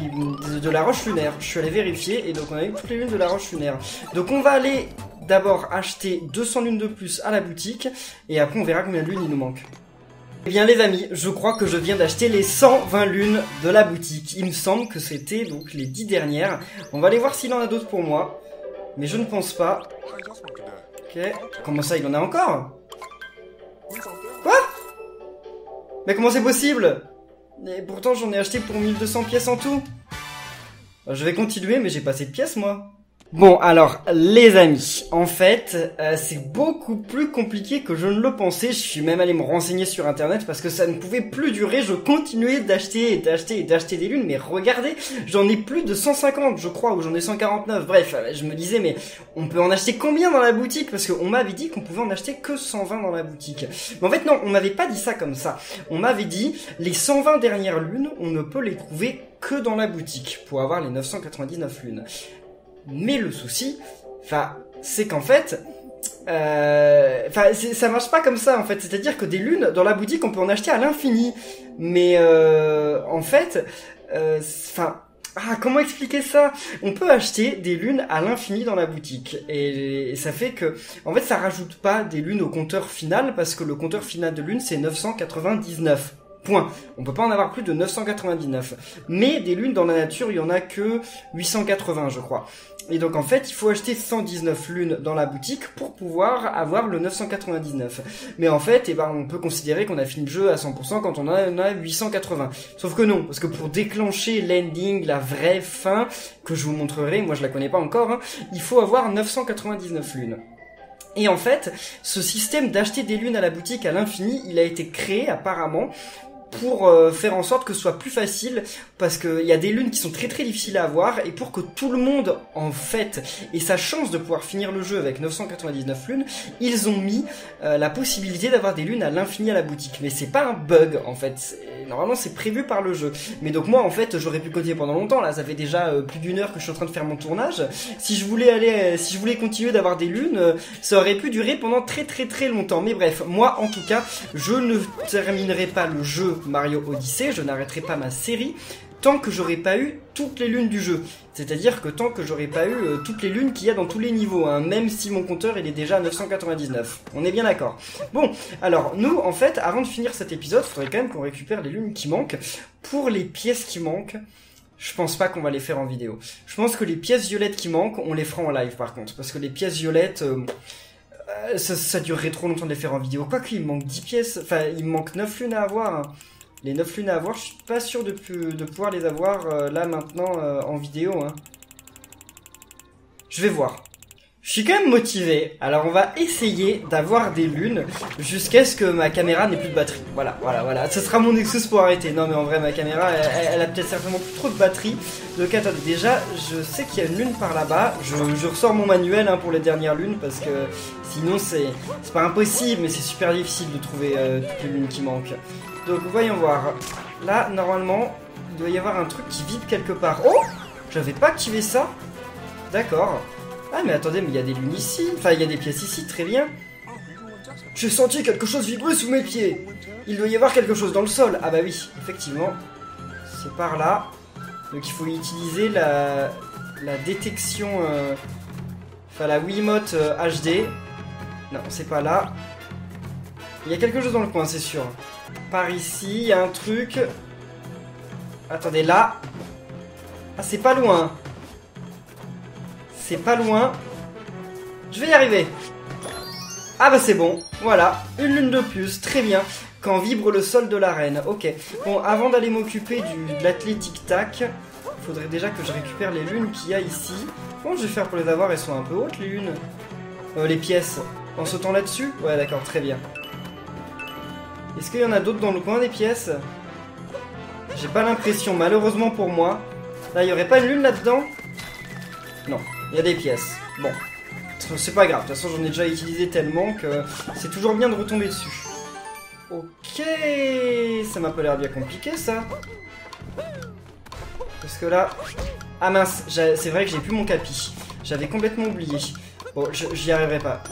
de, de la roche lunaire. Je suis allé vérifier et donc on a eu toutes les lunes de la roche lunaire. Donc on va aller d'abord acheter deux cents lunes de plus à la boutique et après on verra combien de lunes il nous manque. Eh bien les amis, je crois que je viens d'acheter les cent vingt lunes de la boutique. Il me semble que c'était donc les dix dernières. On va aller voir s'il en a d'autres pour moi. Mais je ne pense pas. Ok. Comment ça, il en a encore? Quoi? Mais comment c'est possible? Et pourtant j'en ai acheté pour mille deux cents pièces en tout. Je vais continuer mais j'ai pas assez de pièces moi. Bon alors les amis, en fait euh, c'est beaucoup plus compliqué que je ne le pensais. Je suis même allé me renseigner sur internet parce que ça ne pouvait plus durer. Je continuais d'acheter et d'acheter et d'acheter des lunes. Mais regardez, j'en ai plus de cent cinquante je crois, ou j'en ai cent quarante-neuf. Bref, je me disais mais on peut en acheter combien dans la boutique? Parce qu'on m'avait dit qu'on pouvait en acheter que cent vingt dans la boutique. Mais en fait non, on m'avait pas dit ça comme ça. On m'avait dit les cent vingt dernières lunes on ne peut les trouver que dans la boutique pour avoir les neuf cent quatre-vingt-dix-neuf lunes. Mais le souci, enfin, c'est qu'en fait, euh, enfin, ça marche pas comme ça en fait. C'est-à-dire que des lunes dans la boutique, on peut en acheter à l'infini. Mais euh, en fait, enfin, euh, ah, comment expliquer ça? On peut acheter des lunes à l'infini dans la boutique, et, et ça fait que, en fait, ça rajoute pas des lunes au compteur final parce que le compteur final de lunes c'est neuf cent quatre-vingt-dix-neuf. Point. On peut pas en avoir plus de neuf cent quatre-vingt-dix-neuf. Mais des lunes dans la nature, il y en a que huit cent quatre-vingts, je crois. Et donc en fait, il faut acheter cent dix-neuf lunes dans la boutique pour pouvoir avoir le neuf cent quatre-vingt-dix-neuf. Mais en fait, eh ben, on peut considérer qu'on a fini le jeu à cent pour cent quand on en a huit cent quatre-vingts. Sauf que non, parce que pour déclencher l'ending, la vraie fin, que je vous montrerai, moi je la connais pas encore, hein, il faut avoir neuf cent quatre-vingt-dix-neuf lunes. Et en fait, ce système d'acheter des lunes à la boutique à l'infini, il a été créé apparemment pour euh, faire en sorte que ce soit plus facile, parce qu'il y a des lunes qui sont très très difficiles à avoir, et pour que tout le monde en fait ait sa chance de pouvoir finir le jeu avec neuf cent quatre-vingt-dix-neuf lunes, ils ont mis euh, la possibilité d'avoir des lunes à l'infini à la boutique. Mais c'est pas un bug en fait, normalement c'est prévu par le jeu. Mais donc moi en fait j'aurais pu continuer pendant longtemps, là ça fait déjà euh, plus d'une heure que je suis en train de faire mon tournage. Si je voulais aller, euh, si je voulais continuer d'avoir des lunes, euh, ça aurait pu durer pendant très très très longtemps. Mais bref, moi en tout cas, je ne terminerai pas le jeu Mario Odyssey, je n'arrêterai pas ma série tant que j'aurai pas eu toutes les lunes du jeu. C'est-à-dire que tant que j'aurai pas eu euh, toutes les lunes qu'il y a dans tous les niveaux, hein, même si mon compteur il est déjà à neuf cent quatre-vingt-dix-neuf. On est bien d'accord. Bon, alors nous en fait, avant de finir cet épisode, il faudrait quand même qu'on récupère les lunes qui manquent. Pour les pièces qui manquent, je pense pas qu'on va les faire en vidéo. Je pense que les pièces violettes qui manquent, on les fera en live par contre. Parce que les pièces violettes... Euh... Ça, ça durerait trop longtemps de les faire en vidéo. Quoi qu'il me manque dix pièces, enfin il me manque neuf lunes à avoir. Hein. Les neuf lunes à avoir, je suis pas sûr de, pu, de pouvoir les avoir euh, là maintenant euh, en vidéo. Hein. Je vais voir. Je suis quand même motivé, alors on va essayer d'avoir des lunes jusqu'à ce que ma caméra n'ait plus de batterie. Voilà, voilà, voilà, ce sera mon excuse pour arrêter. Non mais en vrai ma caméra, elle, elle a peut-être certainement plus trop de batterie. Donc attendez, déjà je sais qu'il y a une lune par là-bas, je, je ressors mon manuel hein, pour les dernières lunes parce que sinon c'est pas impossible mais c'est super difficile de trouver euh, toutes les lunes qui manquent. Donc voyons voir, là normalement il doit y avoir un truc qui vibre quelque part. Oh, j'avais pas activé ça, d'accord. Ah mais attendez, mais il y a des lunes ici, enfin il y a des pièces ici, très bien. J'ai senti quelque chose vibrer sous mes pieds. Il doit y avoir quelque chose dans le sol. Ah bah oui, effectivement, c'est par là. Donc il faut utiliser la, la détection, euh... enfin la Wiimote euh, H D. Non, c'est pas là. Il y a quelque chose dans le coin, c'est sûr. Par ici, il y a un truc. Attendez, là. Ah c'est pas loin. C'est pas loin. Je vais y arriver. Ah bah c'est bon. Voilà. Une lune de plus. Très bien. Quand vibre le sol de l'arène. Ok. Bon, avant d'aller m'occuper de l'athlétique tac, il faudrait déjà que je récupère les lunes qu'il y a ici. Comment je vais faire pour les avoir? Elles sont un peu hautes les lunes. Euh, les pièces. En sautant là-dessus? Ouais d'accord. Très bien. Est-ce qu'il y en a d'autres dans le coin des pièces? J'ai pas l'impression. Malheureusement pour moi. Là, il n'y aurait pas une lune là-dedans? Non. Il y a des pièces. Bon, c'est pas grave. De toute façon, j'en ai déjà utilisé tellement que c'est toujours bien de retomber dessus. Ok, ça m'a pas l'air bien compliqué, ça. Parce que là... Ah mince, c'est vrai que j'ai plus mon capi. J'avais complètement oublié. Bon, j'y arriverai pas.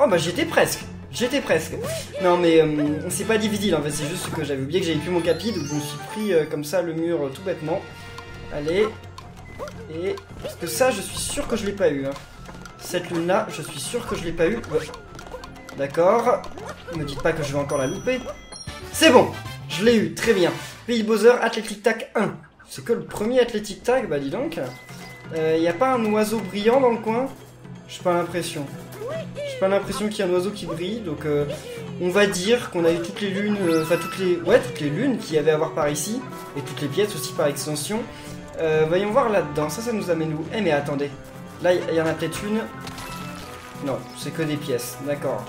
Oh bah j'étais presque. J'étais presque. Non mais euh, c'est pas difficile, en fait. C'est juste que j'avais oublié que j'avais plus mon capi. Donc je me suis pris euh, comme ça le mur euh, tout bêtement. Allez... Et parce que ça, je suis sûr que je l'ai pas eu. Hein. Cette lune-là, je suis sûr que je l'ai pas eu. Ouais. D'accord. Ne me dites pas que je vais encore la louper. C'est bon, je l'ai eu. Très bien. Pays Bowser, Athletic Tac un. C'est que le premier Athletic Tac, bah dis donc. Il euh, n'y a pas un oiseau brillant dans le coin? J'ai pas l'impression. J'ai pas l'impression qu'il y a un oiseau qui brille. Donc, euh, on va dire qu'on a eu toutes les lunes, enfin euh, toutes les, ouais, toutes les lunes qu'il y avait à voir par ici et toutes les pièces aussi par extension. Euh, voyons voir là-dedans, ça, ça nous amène où? Eh mais attendez, là il y en a peut-être une. Non, c'est que des pièces, d'accord.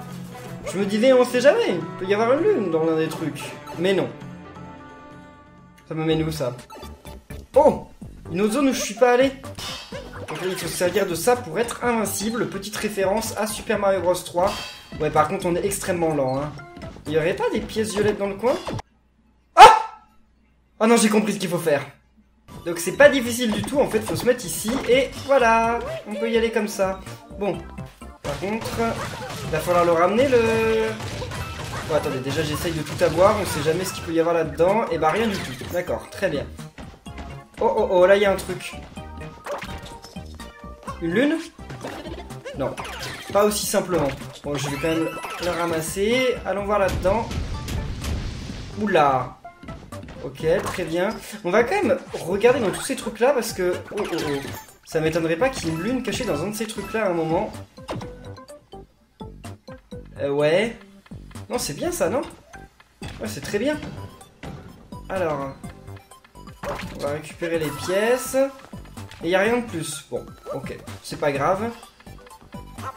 Je me disais, on sait jamais, il peut y avoir une lune dans l'un des trucs. Mais non. Ça m'amène où ça? Oh! Une autre zone où je suis pas allé. Donc là, il faut se servir de ça pour être invincible. Petite référence à Super Mario Bros trois. Ouais, par contre, on est extrêmement lent, hein. Il y aurait pas des pièces violettes dans le coin? Ah! Oh non, j'ai compris ce qu'il faut faire. Donc c'est pas difficile du tout, en fait, faut se mettre ici, et voilà, on peut y aller comme ça. Bon, par contre, il va falloir le ramener, le... Bon, attendez, déjà j'essaye de tout avoir, on sait jamais ce qu'il peut y avoir là-dedans, et bah rien du tout, d'accord, très bien. Oh oh oh, là il y a un truc. Une lune? Non, pas aussi simplement. Bon, je vais quand même le ramasser, allons voir là-dedans. Oula. Ok, très bien. On va quand même regarder dans tous ces trucs-là parce que... Oh, oh, oh. Ça m'étonnerait pas qu'il y ait une lune cachée dans un de ces trucs-là à un moment. Euh, ouais. Non, c'est bien ça, non? Ouais, c'est très bien. Alors... On va récupérer les pièces. Et il n'y a rien de plus. Bon, ok. C'est pas grave.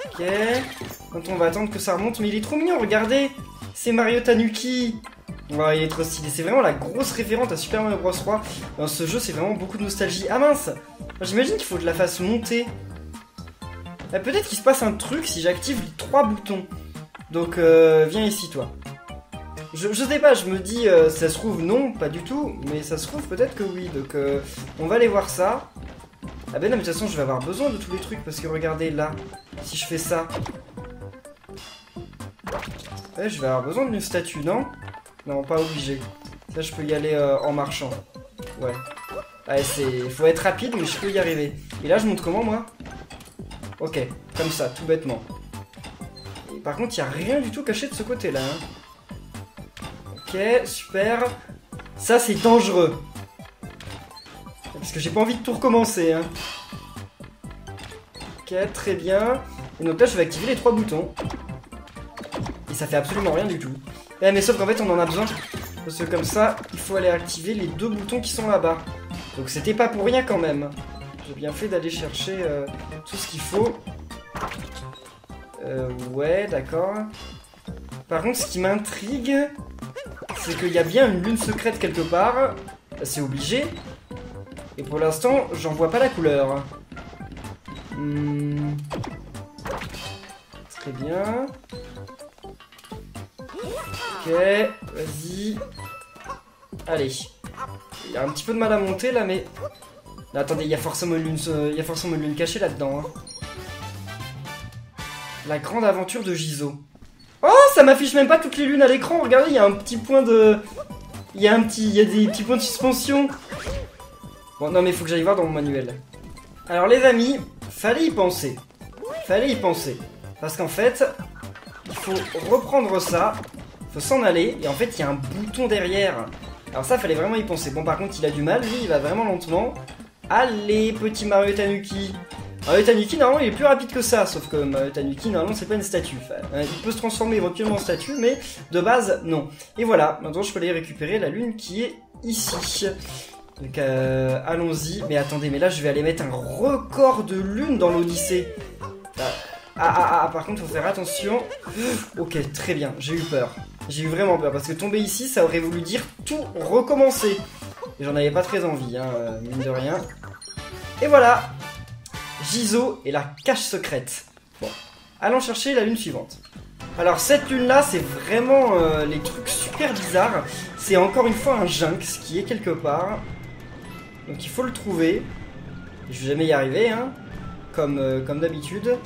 Ok. Quand on va attendre que ça remonte. Mais il est trop mignon, regardez. C'est Mario Tanuki. Ouais, il est trop stylé. C'est vraiment la grosse référente à Super Mario Bros trois. Dans ce jeu, c'est vraiment beaucoup de nostalgie. Ah mince! J'imagine qu'il faut que je la fasse monter. Peut-être qu'il se passe un truc si j'active les trois boutons. Donc, euh, viens ici, toi. Je, je sais pas, je me dis, euh, ça se trouve, non, pas du tout. Mais ça se trouve, peut-être que oui. Donc, euh, on va aller voir ça. Ah ben non, mais de toute façon, je vais avoir besoin de tous les trucs. Parce que regardez, là, si je fais ça... Ouais, je vais avoir besoin d'une statue, non? Non, pas obligé. Ça, je peux y aller euh, en marchant. Ouais. Ouais, c'est... Faut être rapide, mais je peux y arriver. Et là, je monte comment, moi? Ok, comme ça, tout bêtement. Et par contre, il n'y a rien du tout caché de ce côté-là, hein. Ok, super. Ça, c'est dangereux. Parce que j'ai pas envie de tout recommencer, hein. Ok, très bien. Et donc là, je vais activer les trois boutons. Et ça fait absolument rien du tout. Eh, mais sauf qu'en fait, on en a besoin. Parce que comme ça, il faut aller activer les deux boutons qui sont là-bas. Donc c'était pas pour rien quand même. J'ai bien fait d'aller chercher euh, tout ce qu'il faut. Euh, ouais, d'accord. Par contre, ce qui m'intrigue... C'est qu'il y a bien une lune secrète quelque part. C'est obligé. Et pour l'instant, j'en vois pas la couleur. Hmm. Très bien. Ok, vas-y. Allez. Il y a un petit peu de mal à monter là, mais... Là, attendez, il y a forcément une lune, il y a forcément une lune cachée là-dedans. Hein. La grande aventure de Gizo. Oh, ça m'affiche même pas toutes les lunes à l'écran. Regardez, il y a un petit point de... Il y a un petit... Il y a des petits points de suspension. Bon, non, mais il faut que j'aille voir dans mon manuel. Alors, les amis, fallait y penser. Fallait y penser. Parce qu'en fait, il faut reprendre ça. Il faut s'en aller. Et en fait, il y a un bouton derrière. Alors ça, fallait vraiment y penser. Bon, par contre, il a du mal. Lui, il va vraiment lentement. Allez, petit Mario Tanuki. Mario Tanuki, normalement, il est plus rapide que ça, sauf que Mario Tanuki, normalement, c'est pas une statue. Enfin, il peut se transformer éventuellement en statue, mais de base, non. Et voilà, maintenant, je peux aller récupérer la lune qui est ici. Donc, euh, allons-y. Mais attendez, mais là, je vais aller mettre un record de lune dans l'Odyssée. Ah, ah, ah, par contre, faut faire attention. Ok, très bien, j'ai eu peur. J'ai eu vraiment peur, parce que tomber ici, ça aurait voulu dire tout recommencer. Et j'en avais pas très envie, hein, mine de rien. Et voilà! Gizo et la cache secrète. Bon, allons chercher la lune suivante. Alors cette lune là, c'est vraiment euh, les trucs super bizarres. C'est encore une fois un Jaxi qui est quelque part. Donc il faut le trouver. Je vais jamais y arriver, hein. Comme, euh, comme d'habitude.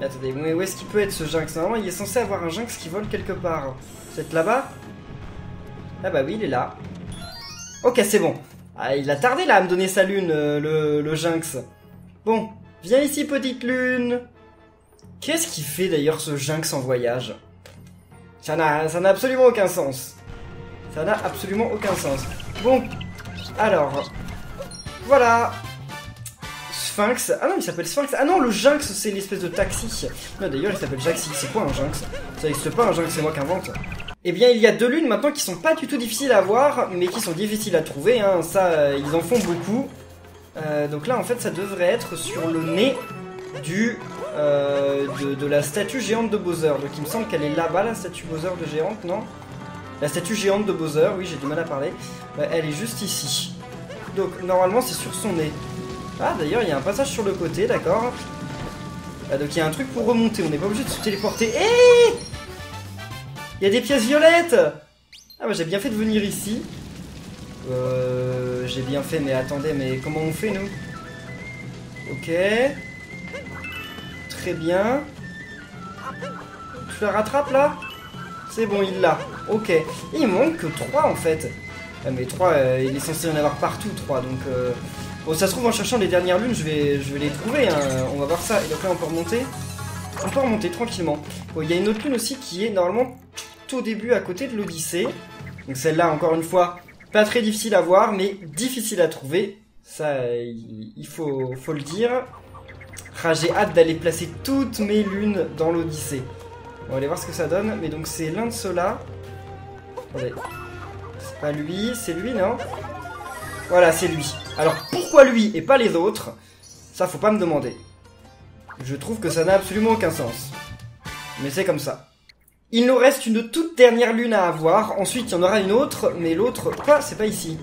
Mais attendez, mais où est-ce qu'il peut être ce Jaxi? Normalement il est censé avoir un Jaxi qui vole quelque part. C'est là-bas? Ah bah oui, il est là. Ok, c'est bon. Ah, il a tardé là à me donner sa lune, euh, le, le Jaxi. Bon, viens ici, petite lune. Qu'est-ce qu'il fait d'ailleurs ce Jaxi en voyage? Ça n'a ça n'a absolument aucun sens. Ça n'a absolument aucun sens. Bon, alors, voilà. Sphinx. Ah non, il s'appelle Sphinx. Ah non, le Jaxi, c'est l'espèce de taxi. Non, d'ailleurs, il s'appelle Jaxi. C'est quoi un Jaxi? Ça n'existe pas, un Jaxi, c'est moi qui invente. Eh bien, il y a deux lunes maintenant qui sont pas du tout difficiles à voir, mais qui sont difficiles à trouver. Hein. Ça, euh, ils en font beaucoup. Euh, donc là en fait ça devrait être sur le nez du, euh, de, de la statue géante de Bowser. Donc il me semble qu'elle est là-bas, la statue Bowser de géante, non? La statue géante de Bowser, oui, j'ai du mal à parler. Euh, elle est juste ici. Donc normalement c'est sur son nez. Ah d'ailleurs il y a un passage sur le côté, d'accord. Ah, donc il y a un truc pour remonter, on n'est pas obligé de se téléporter. Eh! Il y a des pièces violettes! Ah bah j'ai bien fait de venir ici. Euh, j'ai bien fait, mais attendez, mais comment on fait, nous? Ok. Très bien. Tu la rattrapes, là? C'est bon, il l'a. Ok. Et il manque que trois, en fait. Ah, mais trois, euh, il est censé y en avoir partout, trois. Donc, euh... bon, ça se trouve, en cherchant les dernières lunes, je vais, je vais les trouver. Hein. On va voir ça. Et donc là, on peut remonter. On peut remonter, tranquillement. Bon, il y a une autre lune aussi qui est, normalement, tout au début, à côté de l'Odyssée. Donc celle-là, encore une fois, pas très difficile à voir, mais difficile à trouver. Ça, il faut, faut le dire. Ah, j'ai hâte d'aller placer toutes mes lunes dans l'Odyssée. On va aller voir ce que ça donne. Mais donc c'est l'un de ceux-là. Attendez. C'est pas lui, c'est lui, non? Voilà, c'est lui. Alors pourquoi lui et pas les autres? Ça, faut pas me demander. Je trouve que ça n'a absolument aucun sens. Mais c'est comme ça. Il nous reste une toute dernière lune à avoir. Ensuite, il y en aura une autre, mais l'autre... Quoi? C'est pas ici.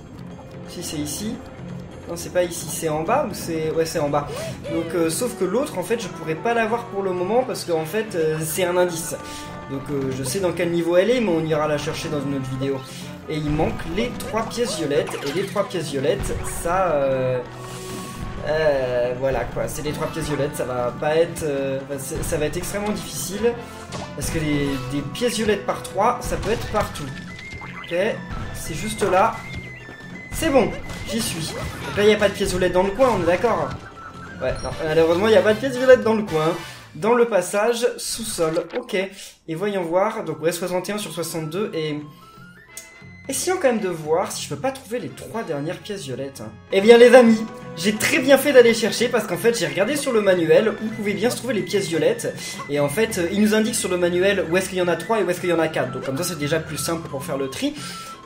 Si, c'est ici. Non, c'est pas ici, c'est en bas ou c'est... Ouais, c'est en bas. Donc, euh, sauf que l'autre, en fait, je pourrais pas l'avoir pour le moment parce qu'en fait, euh, c'est un indice. Donc, euh, je sais dans quel niveau elle est, mais on ira la chercher dans une autre vidéo. Et il manque les trois pièces violettes. Et les trois pièces violettes, ça... Euh... Euh, voilà, quoi. C'est les trois pièces violettes, ça va pas être... Euh... Enfin, ça va être extrêmement difficile. Parce que les... des pièces violettes par trois, ça peut être partout. Ok, c'est juste là. C'est bon, j'y suis. Donc là, il n'y a pas de pièce violette dans le coin, on est d'accord? Ouais, non, malheureusement, il n'y a pas de pièce violette dans le coin. Dans le passage, sous-sol, ok. Et voyons voir, donc ouais, soixante et un sur soixante-deux, et... Essayons quand même de voir si je peux pas trouver les trois dernières pièces violettes. Eh bien, les amis, j'ai très bien fait d'aller chercher parce qu'en fait, j'ai regardé sur le manuel où pouvaient bien se trouver les pièces violettes. Et en fait, il nous indique sur le manuel où est-ce qu'il y en a trois et où est-ce qu'il y en a quatre. Donc comme ça, c'est déjà plus simple pour faire le tri.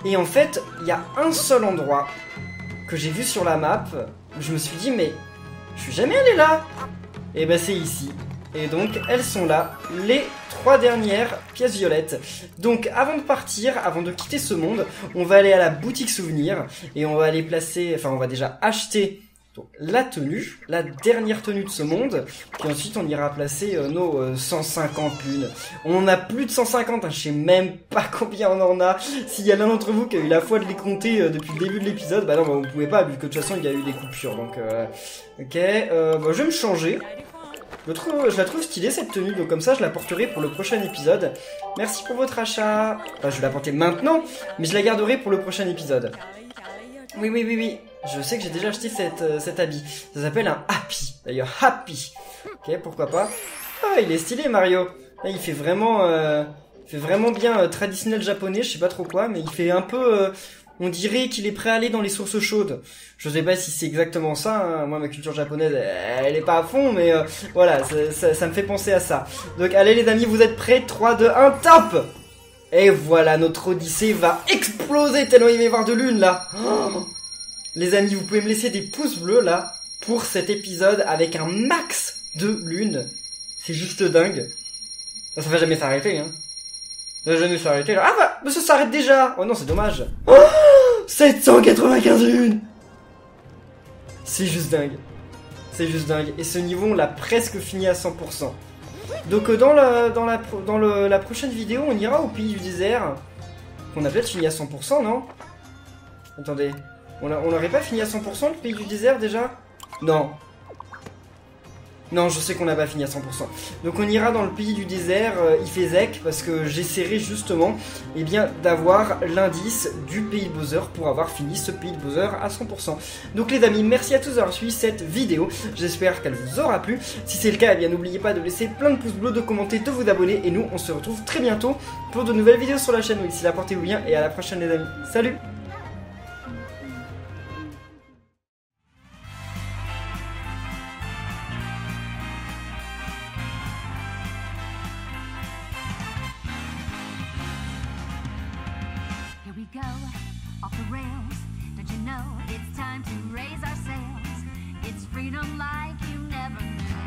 Et en fait, il y a un seul endroit que j'ai vu sur la map où je me suis dit, mais je suis jamais allé là. Et ben c'est ici. Et donc, elles sont là, les trois dernières pièces violettes. Donc, avant de partir, avant de quitter ce monde, on va aller à la boutique souvenir et on va aller placer, enfin, on va déjà acheter donc, la tenue, la dernière tenue de ce monde. Puis ensuite, on ira placer euh, nos euh, cent cinquante lunes. On en a plus de cent cinquante, hein, je sais même pas combien on en a. S'il y a l'un d'entre vous qui a eu la foi de les compter euh, depuis le début de l'épisode, bah non, bah, vous pouvez pas, vu que de toute façon, il y a eu des coupures. Donc, euh, ok, euh, bah, je vais me changer. Je, trouve, je la trouve stylée cette tenue, donc comme ça je la porterai pour le prochain épisode. Merci pour votre achat. Enfin, je vais la porter maintenant, mais je la garderai pour le prochain épisode. Oui, oui, oui, oui. Je sais que j'ai déjà acheté cette, euh, cet habit. Ça s'appelle un happy, d'ailleurs. Happy. Ok, pourquoi pas. Ah, il est stylé, Mario. Là, il fait vraiment, euh, il fait vraiment bien euh, traditionnel japonais, je sais pas trop quoi, mais il fait un peu... Euh, on dirait qu'il est prêt à aller dans les sources chaudes. Je sais pas si c'est exactement ça, hein. Moi ma culture japonaise elle, elle est pas à fond, mais euh, voilà, ça, ça, ça me fait penser à ça. Donc allez les amis, vous êtes prêts? Trois, deux, un, top! Et voilà, notre Odyssée va exploser tellement il va y avoir de lune là. Oh les amis, vous pouvez me laisser des pouces bleus là pour cet épisode avec un max de lune. C'est juste dingue. Ça va jamais s'arrêter, hein. Ça va jamais s'arrêter là. Ah bah, mais ça s'arrête déjà. Oh non, c'est dommage. Oh sept cent quatre-vingt-quinze lunes. C'est juste dingue. C'est juste dingue. Et ce niveau, on l'a presque fini à cent pour cent. Donc dans, la, dans, la, dans le, la prochaine vidéo, on ira au pays du désert. On a peut-être fini à cent pour cent, non? Attendez. On n'aurait pas fini à cent pour cent le pays du désert déjà? Non. Non, je sais qu'on n'a pas fini à cent pour cent. Donc on ira dans le pays du désert, euh, Ifezek, parce que j'essaierai justement eh bien, d'avoir l'indice du pays de Bowser pour avoir fini ce pays de Bowser à cent pour cent. Donc les amis, merci à tous d'avoir suivi cette vidéo. J'espère qu'elle vous aura plu. Si c'est le cas, eh bien n'oubliez pas de laisser plein de pouces bleus, de commenter, de vous abonner. Et nous, on se retrouve très bientôt pour de nouvelles vidéos sur la chaîne. D'ici là, portez-vous bien et à la prochaine les amis. Salut! It's time to raise our sails. It's freedom like you never knew.